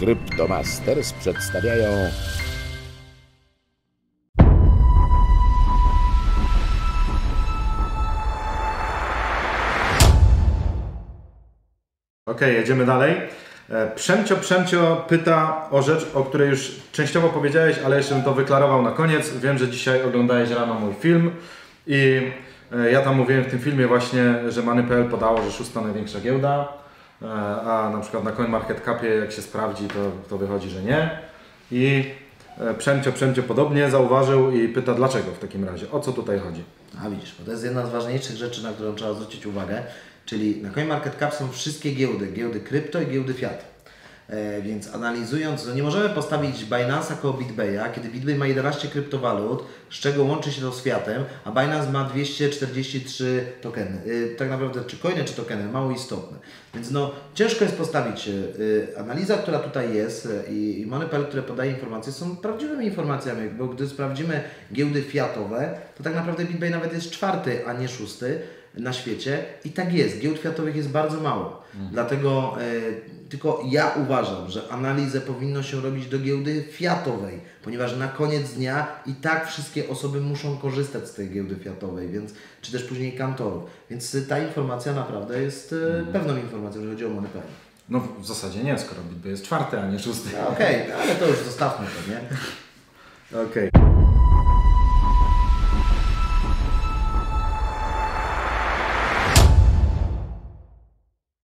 Crypto Masters przedstawiają Okej, jedziemy dalej. Przemcio pyta o rzecz, o której już częściowo powiedziałeś, ale jeszcze bym to wyklarował na koniec. Wiem, że dzisiaj oglądałeś rano mój film i ja tam mówiłem w tym filmie właśnie, że Money.pl podało, że 6. największa giełda, a na przykład na CoinMarketCapie jak się sprawdzi, to wychodzi, że nie. I Przemcio podobnie zauważył i pyta, dlaczego w takim razie, o co tutaj chodzi. A widzisz, bo to jest jedna z ważniejszych rzeczy, na którą trzeba zwrócić uwagę. Czyli na CoinMarketCap są wszystkie giełdy krypto i giełdy fiat. Więc analizując, no nie możemy postawić Binance'a koło BitBaya, kiedy BitBay ma 11 kryptowalut, z czego łączy się to z fiatem, a Binance ma 243 tokeny. Tak naprawdę czy coiny, czy tokeny, mało istotne. Więc no ciężko jest postawić. Analiza, która tutaj jest i Money.pl, które podaje informacje, są prawdziwymi informacjami, bo gdy sprawdzimy giełdy fiatowe, to tak naprawdę BitBay nawet jest 4., a nie 6. na świecie i tak jest. Giełd fiatowych jest bardzo mało. Dlatego tylko ja uważam, że analizę powinno się robić do giełdy fiatowej, ponieważ na koniec dnia i tak wszystkie osoby muszą korzystać z tej giełdy fiatowej, więc, czy też później kantorów. Więc ta informacja naprawdę jest pewną informacją, jeżeli chodzi o Money.pl. No w zasadzie nie, skoro BitBay jest 4., a nie 6. No, okej, ale to już zostawmy to, nie? Okej.